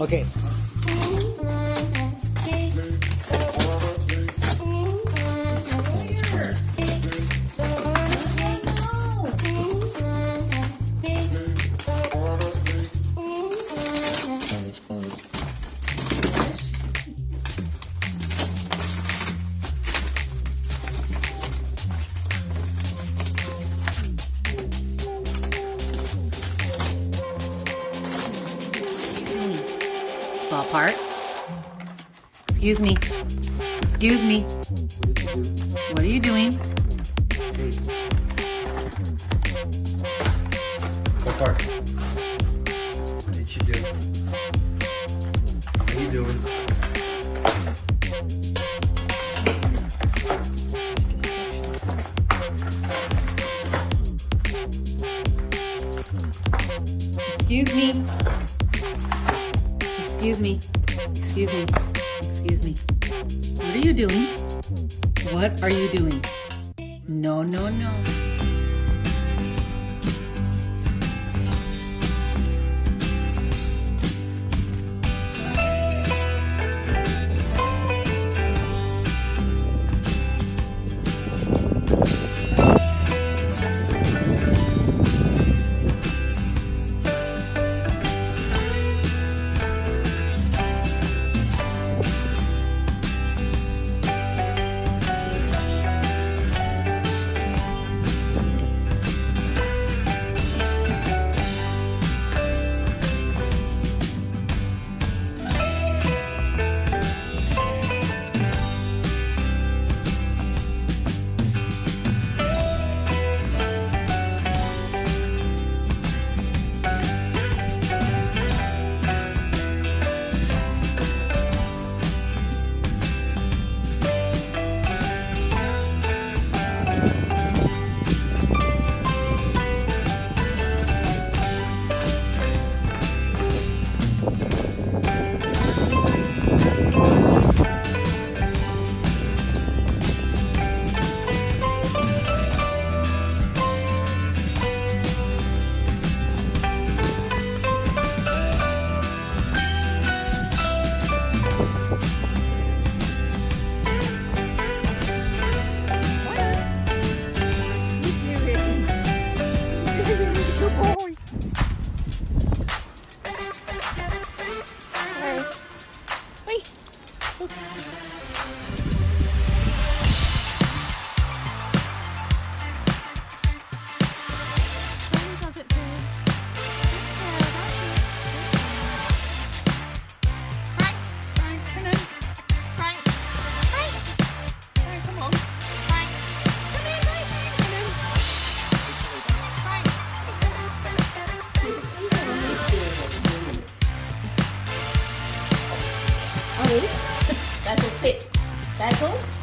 Okay. Apart. Excuse me. Excuse me. What are you doing? Apart. What did you do? What are you doing? Excuse me. Excuse me, excuse me, excuse me. What are you doing? What are you doing? No, no, no. That's it. That's all.